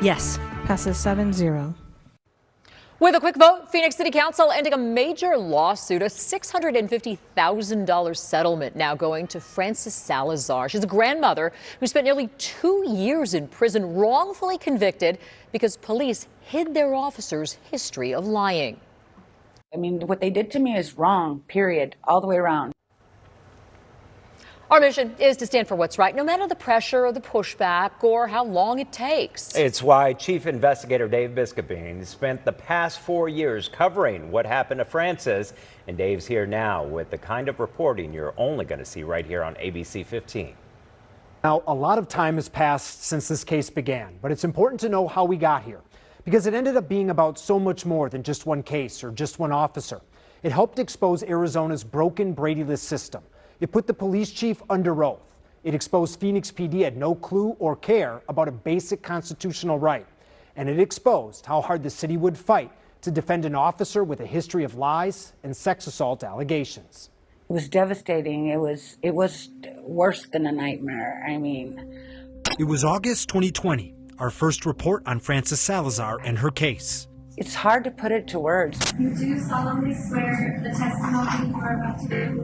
Yes. Passes 7-0. With a quick vote, Phoenix City Council ending a major lawsuit, a $650,000 settlement now going to Frances Salazar. She's a grandmother who spent nearly 2 years in prison, wrongfully convicted because police hid their officers' history of lying. I mean, what they did to me is wrong, period, all the way around. Our mission is to stand for what's right, no matter the pressure or the pushback or how long it takes. It's why Chief Investigator Dave Biscobine spent the past 4 years covering what happened to Frances. And Dave's here now with the kind of reporting you're only going to see right here on ABC 15. Now, a lot of time has passed since this case began, but it's important to know how we got here, because it ended up being about so much more than just one case or just one officer. It helped expose Arizona's broken Brady-less system. It put the police chief under oath. It exposed Phoenix PD had no clue or care about a basic constitutional right. And it exposed how hard the city would fight to defend an officer with a history of lies and sex assault allegations. It was devastating. It was worse than a nightmare. I mean, it was August 2020, our first report on Frances Salazar and her case. It's hard to put it to words. You do solemnly swear the testimony you are about to give.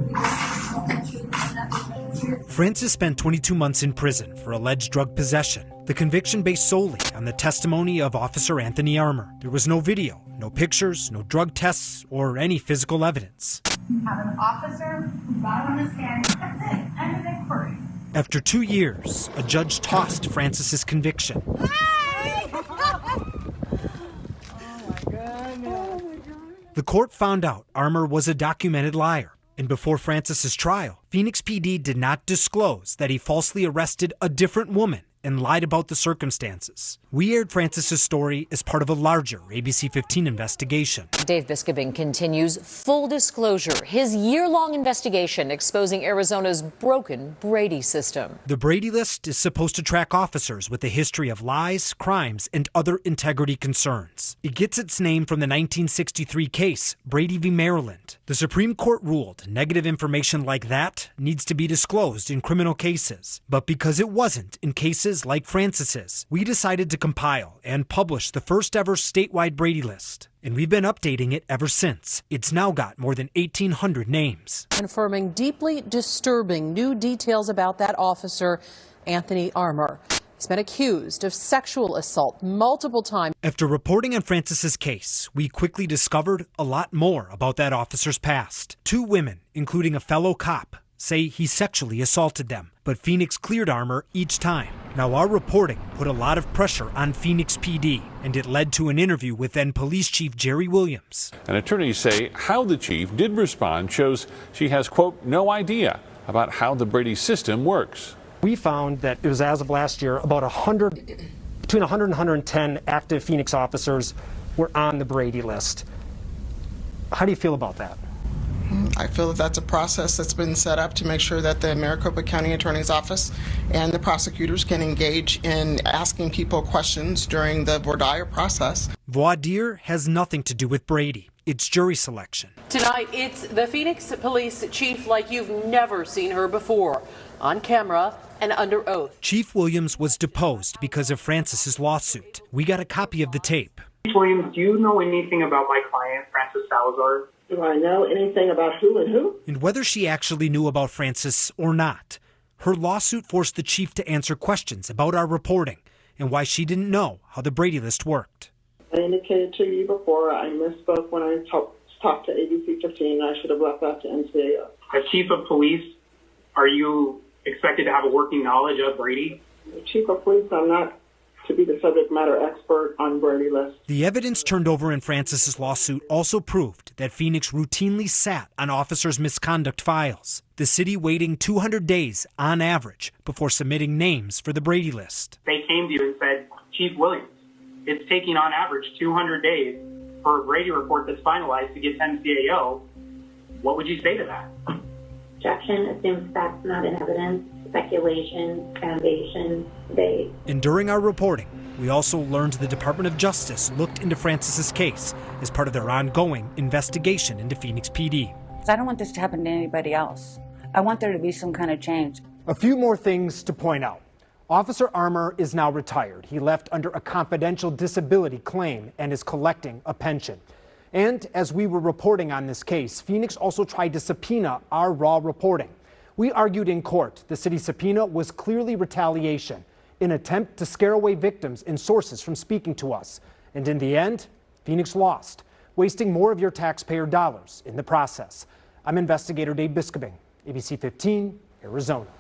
Frances spent 22 months in prison for alleged drug possession. The conviction based solely on the testimony of Officer Anthony Armour. There was no video, no pictures, no drug tests, or any physical evidence. You have an officer who got on the stand. That's it. End of inquiry. After 2 years, a judge tossed Frances's conviction. The court found out Armour was a documented liar, and before Frances's trial, Phoenix PD did not disclose that he falsely arrested a different woman and lied about the circumstances. We aired Frances's story as part of a larger ABC 15 investigation. Dave Biscobine continues full disclosure, his year-long investigation exposing Arizona's broken Brady system. The Brady list is supposed to track officers with a history of lies, crimes, and other integrity concerns. It gets its name from the 1963 case, Brady v. Maryland. The Supreme Court ruled negative information like that needs to be disclosed in criminal cases. But because it wasn't in cases like Frances's, we decided to compile and publish the first ever statewide Brady list, and we've been updating it ever since. It's now got more than 1,800 names. Confirming deeply disturbing new details about that officer, Anthony Armour. He's been accused of sexual assault multiple times. After reporting on Frances's case, we quickly discovered a lot more about that officer's past. Two women, including a fellow cop, say he sexually assaulted them, but Phoenix cleared Armour each time. Now, our reporting put a lot of pressure on Phoenix PD, and it led to an interview with then Police Chief Jerry Williams. And attorneys say how the chief did respond shows she has, quote, no idea about how the Brady system works. We found that it was, as of last year, about 100, between 100 and 110 active Phoenix officers were on the Brady list. How do you feel about that? I feel that that's a process that's been set up to make sure that the Maricopa County Attorney's Office and the prosecutors can engage in asking people questions during the voir dire process. Voir dire has nothing to do with Brady. It's jury selection. Tonight, it's the Phoenix Police Chief like you've never seen her before, on camera and under oath. Chief Williams was deposed because of Frances's lawsuit. We got a copy of the tape. Chief Williams, do you know anything about my client, Frances Salazar? Do I know anything about who and who? And whether she actually knew about Frances or not. Her lawsuit forced the chief to answer questions about our reporting and why she didn't know how the Brady list worked. I indicated to you before, I misspoke when I talked to ABC 15. I should have left that to NCAO. As chief of police, are you expected to have a working knowledge of Brady? Chief of police, I'm not to be the subject matter expert on Brady list. The evidence turned over in Frances's lawsuit also proved that Phoenix routinely sat on officers' misconduct files, the city waiting 200 days on average before submitting names for the Brady list. They came to you and said, Chief Williams, it's taking on average 200 days for a Brady report that's finalized to get to NCAO. What would you say to that? Objection assumes facts not in evidence. Speculation, foundation, debate. And during our reporting, we also learned the Department of Justice looked into Frances's case as part of their ongoing investigation into Phoenix PD. I don't want this to happen to anybody else. I want there to be some kind of change. A few more things to point out. Officer Armour is now retired. He left under a confidential disability claim and is collecting a pension. And as we were reporting on this case, Phoenix also tried to subpoena our raw reporting. We argued in court the city subpoena was clearly retaliation, an attempt to scare away victims and sources from speaking to us. And in the end, Phoenix lost, wasting more of your taxpayer dollars in the process. I'm investigator Dave Biscobine, ABC 15, Arizona.